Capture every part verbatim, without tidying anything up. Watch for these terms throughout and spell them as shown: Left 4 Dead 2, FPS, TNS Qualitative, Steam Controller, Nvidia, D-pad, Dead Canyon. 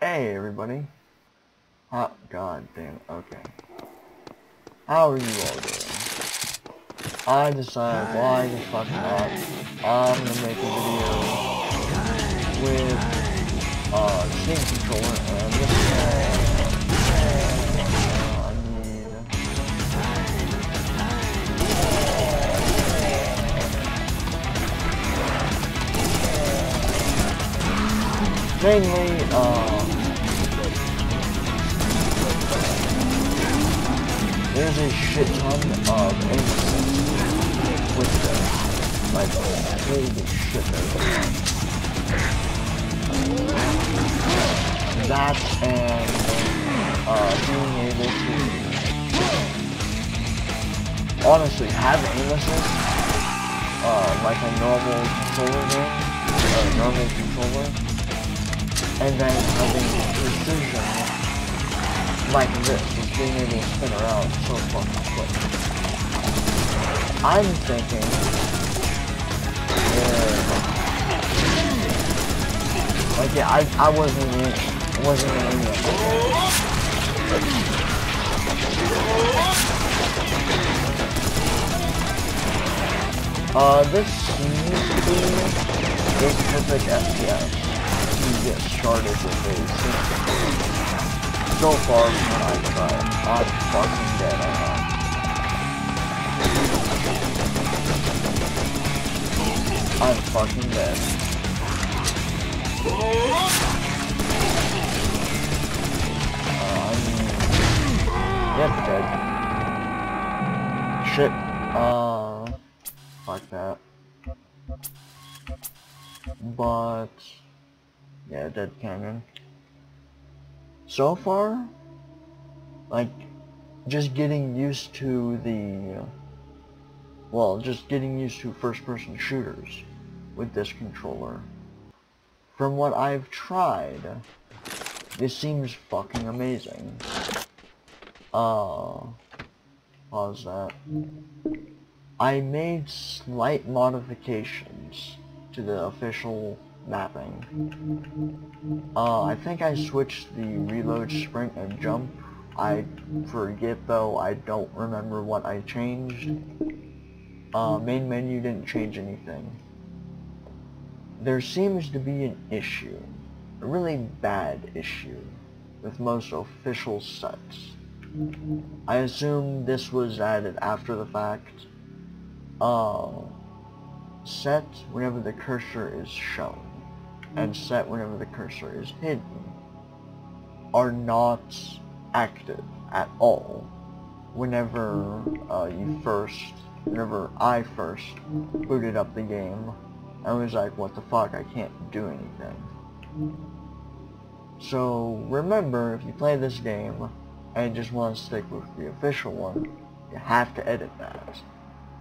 Hey everybody. Oh god damn, okay. How are you all doing? I decided why the fuck not. I'm gonna make a video with uh Steam Controller and this uh, I need uh, mainly uh there's a shit ton of instances with them. Like, holy shit, there's that and uh, being able to honestly have aim assist, uh, like a normal controller game, or a normal controller, and then having precision. Like this, is being able to spin around so fucking quick. I'm thinking, yeah, like yeah, I I wasn't in, wasn't in England. But, uh, this seems to be a perfect F P S. You get started with a so far, I'm fucking dead, I know. I'm fucking dead. Um, yep, dead. Shit. Uh, fuck that. But, yeah, Dead Canyon. So far, like, just getting used to the, well, just getting used to first-person shooters with this controller. From what I've tried, this seems fucking amazing. Uh, pause that. I made slight modifications to the official mapping. Uh, I think I switched the reload, sprint, and jump. I forget though, I don't remember what I changed. Uh, main menu didn't change anything. There seems to be an issue, a really bad issue, with most official sets. I assume this was added after the fact. Uh, set whenever the cursor is shown, and set whenever the cursor is hidden, are not active at all whenever uh, you first, whenever I first booted up the game. I was like, what the fuck, I can't do anything. So remember, if you play this game and just want to stick with the official one, you have to edit that.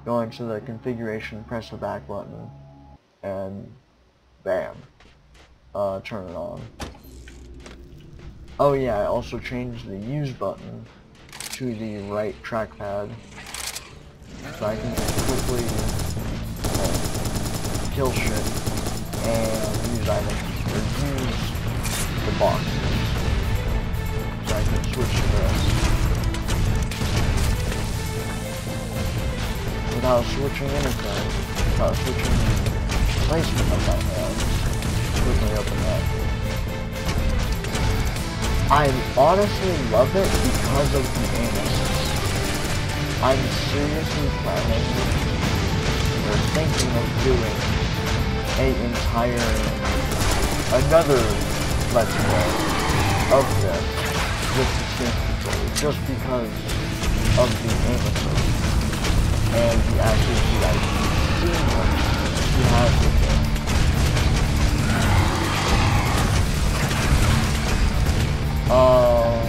Go into the configuration, press the back button, and bam. Uh, turn it on. Oh yeah, I also changed the use button to the right trackpad, so I can quickly uh, kill shit and use items, or use the boxes, so I can switch to this without switching anything, without switching the placement of my hands. Quickly open up. I honestly love it because of the aim assist. I'm seriously planning or thinking of doing a entire another let's play of this with the Steam Controller just because of the aim assist and the accuracy I can you have with it. Uh,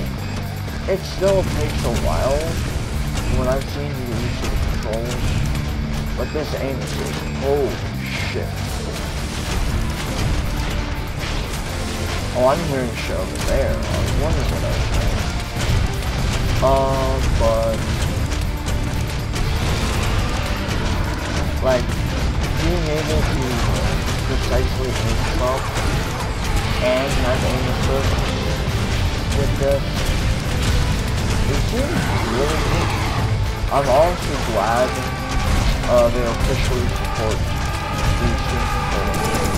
it still takes a while when I've seen the use of the controls, but this aim assist, holy shit. Oh, I'm hearing shit over there, I was wondering what I was saying. Uh, but, like, being able to precisely aim stuff and have aim assist with this. It seems really neat. I'm honestly glad uh, they officially support the Steam Controller.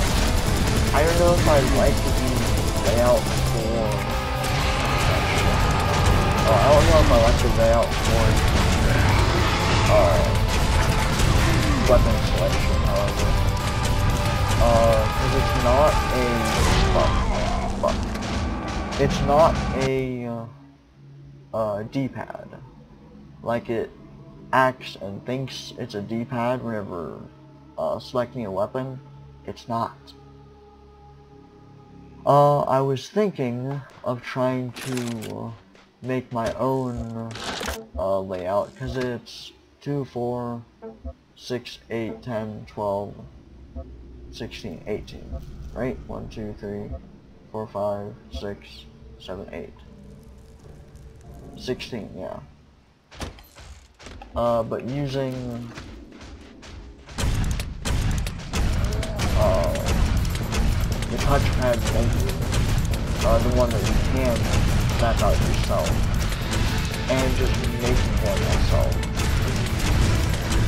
I don't know if I like the layout for... Uh, I don't know if I like the layout for uh, weapon selection, however. Because uh, it's not a... Fuck, fuck. It's not a uh, D-pad. Like, it acts and thinks it's a D-pad whenever uh, selecting a weapon. It's not. Uh, I was thinking of trying to make my own uh, layout, because it's two, four, six, eight, ten, twelve, sixteen, eighteen, right? one, two, three, four, five, six, seven, eight. sixteen, yeah. Uh, but using uh, the touchpad thing, uh, the one that you can map out yourself, and just making one myself.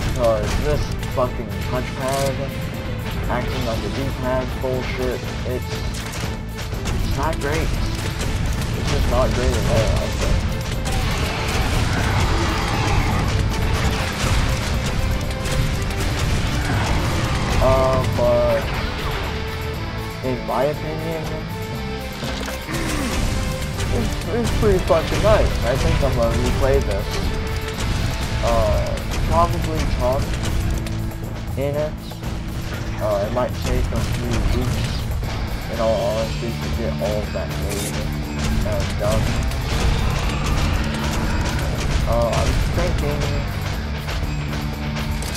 Because this fucking touchpad, acting like a D-pad bullshit, it's, it's not great. It's just not great at all, I think. Uh, but in my opinion, it's, it's pretty fucking nice. I think I'm gonna replay this. Uh, probably talk in it. Uh, it might take a few weeks, in all honesty, to get all of that made and done. Uh, I'm thinking,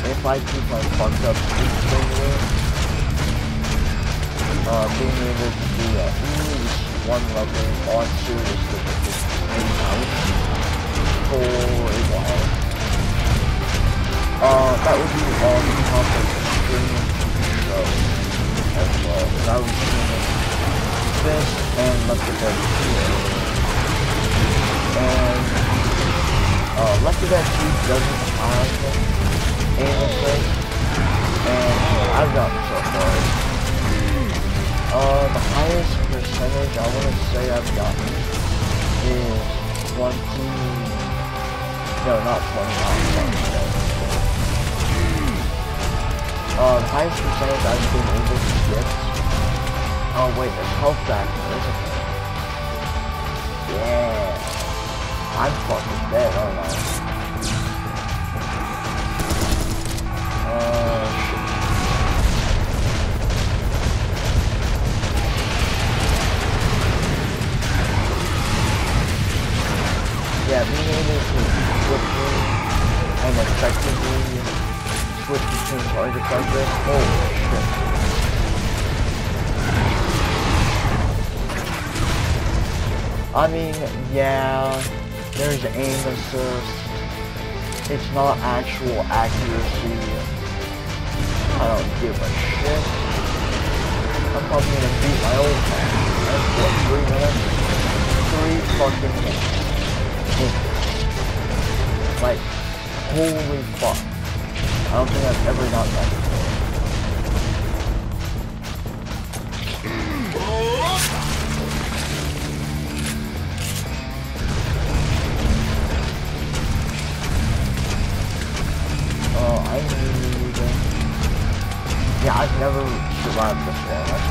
if I keep my fucked up finger, uh, being able to do at least one level on serious difficulty in house for a while. Uh, that would be on top of the stream show as well, because I was doing this and Left four Dead two. And, uh, Left four Dead two doesn't have and I got so far. Uh, the highest percentage I want to say I've gotten is twenty. No, not twenty. Uh, the highest percentage I've been able to get. Oh wait, there's health factor, isn't there? Yeah, I'm fucking dead, aren't I? Uh, yeah, being able to quickly and effectively switch between targets like this, holy shit. I mean, yeah, there's aim assist, it's not actual accuracy. I don't give a shit. I'm probably gonna beat my old man. That's what, three minutes? Three fucking minutes. Like, holy fuck. I don't think I've ever done that before. Yeah, I've never survived this one, that's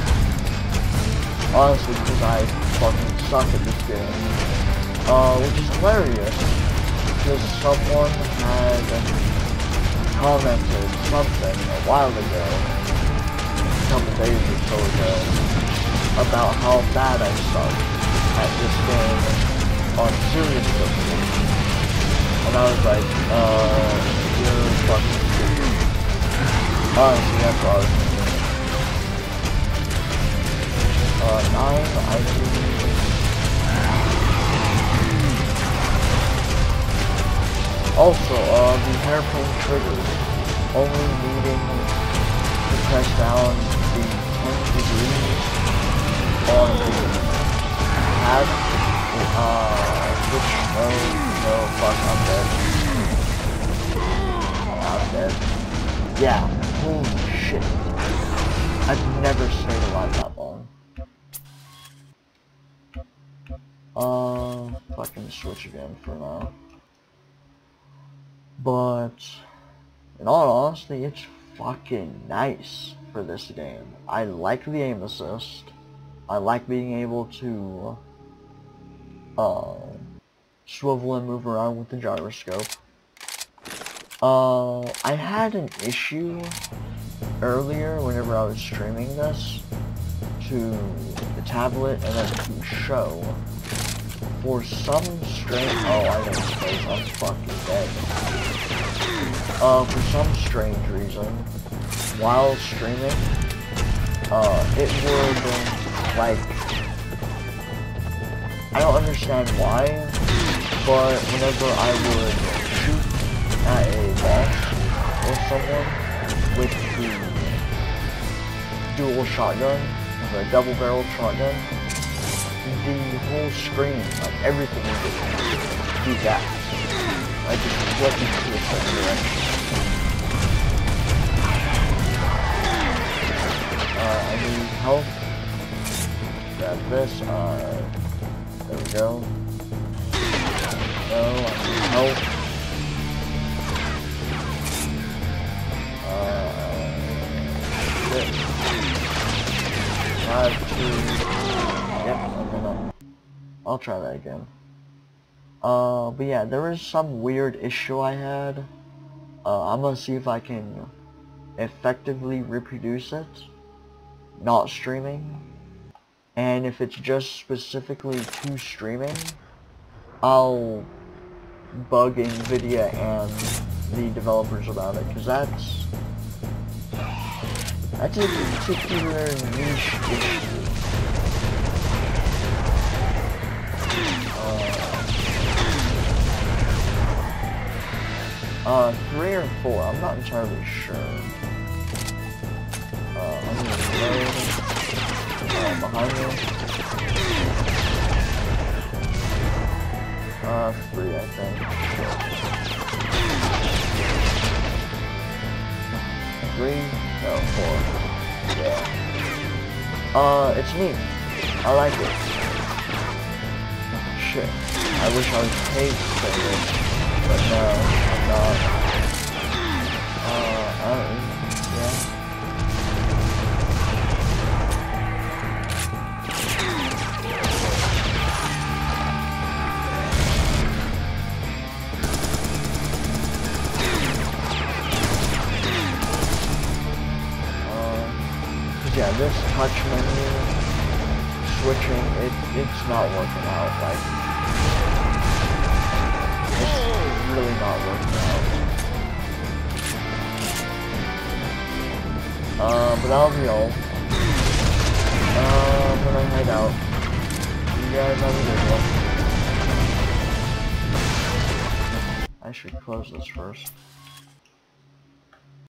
crazy. Honestly, because I fucking suck at this game. Uh, which is hilarious, because someone had commented something a while ago, a couple days or so ago, about how bad I suck at this game on serious difficulty. And I was like, uh, you're fucking serious. Honestly, that's what I was thinking. Uh, nine, I believe. Also, uh, the hairpin triggers, only needing to press down the ten degrees on the five. Uh, which, oh, no, fuck, I'm dead. I'm dead. Yeah, holy shit. I've never stayed alive that long. Um, uh, fucking switch again for now. But, in all honesty, it's fucking nice for this game. I like the aim assist. I like being able to uh, swivel and move around with the gyroscope. Uh, I had an issue earlier whenever I was streaming this to the tablet and then to show. For some strange... Oh, I know space. I'm fucking dead. Uh, for some strange reason, while streaming, uh, it would, like... I don't understand why, but whenever I would shoot at a boss or someone with the dual shotgun, the double-barreled shotgun, the whole screen, like everything you do, do that. I just flip you to a certain direction. Uh, I need help. Grab this, uh, there we go. No, I need help. Uh, six. Five, two, Yep, I'm gonna, I'll try that again. Uh, but yeah, there was some weird issue I had. Uh, I'm gonna see if I can effectively reproduce it, not streaming. And if it's just specifically to streaming, I'll bug Nvidia and the developers about it, because that's, that's a particular niche issue. Uh, three or four, I'm not entirely sure. Uh, I'm gonna go uh, behind me. Uh, three, I think. Three? No, four. Yeah. Uh, it's neat. I like it. Shit. I wish I was paid for this, but no. Uh, uh, I don't know, yeah. Uh, yeah, this touch menu, switching, it, it's not working out, like, really not working out. Uh, but that'll be all. Uh, I'm gonna head out. You guys have a good one. I should close this first.